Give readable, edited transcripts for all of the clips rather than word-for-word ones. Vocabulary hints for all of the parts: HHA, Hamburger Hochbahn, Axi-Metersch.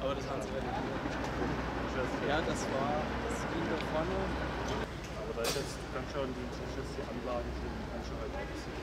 Aber das haben sie ja nicht. Ja, das ging da vorne. Aber da ist jetzt, du kannst schon die Anlagen sind, du kannst schon halt ein bisschen.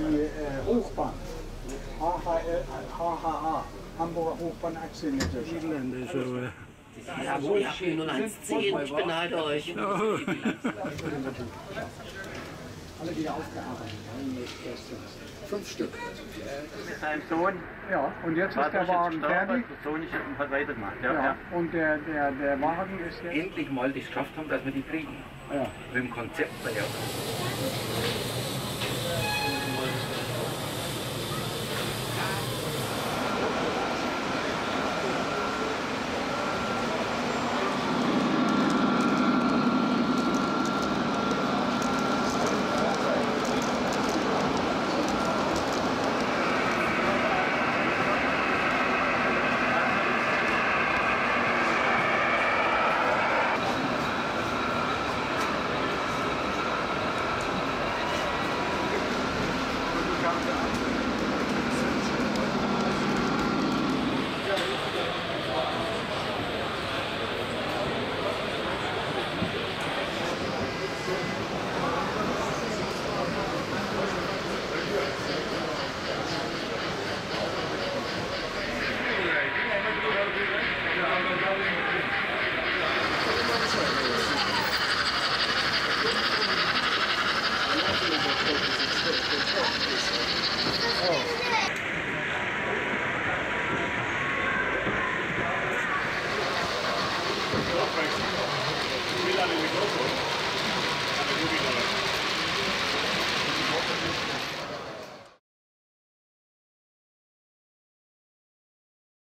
Die Hochbahn, HHA, Hamburger Hochbahn Axi-Metersch. Jawohl, ich bin 1,10, ich beneide euch. Alle wieder aufgearbeitet. 5 Stück. Sein Sohn. Ja, und jetzt ist der Wagen fertig. Sohn ist ein paar Seiten gemacht. Ja, ja. Und der Wagen ist jetzt... Endlich mal das geschafft haben, dass wir die kriegen. Ja. Mit dem Konzept daher.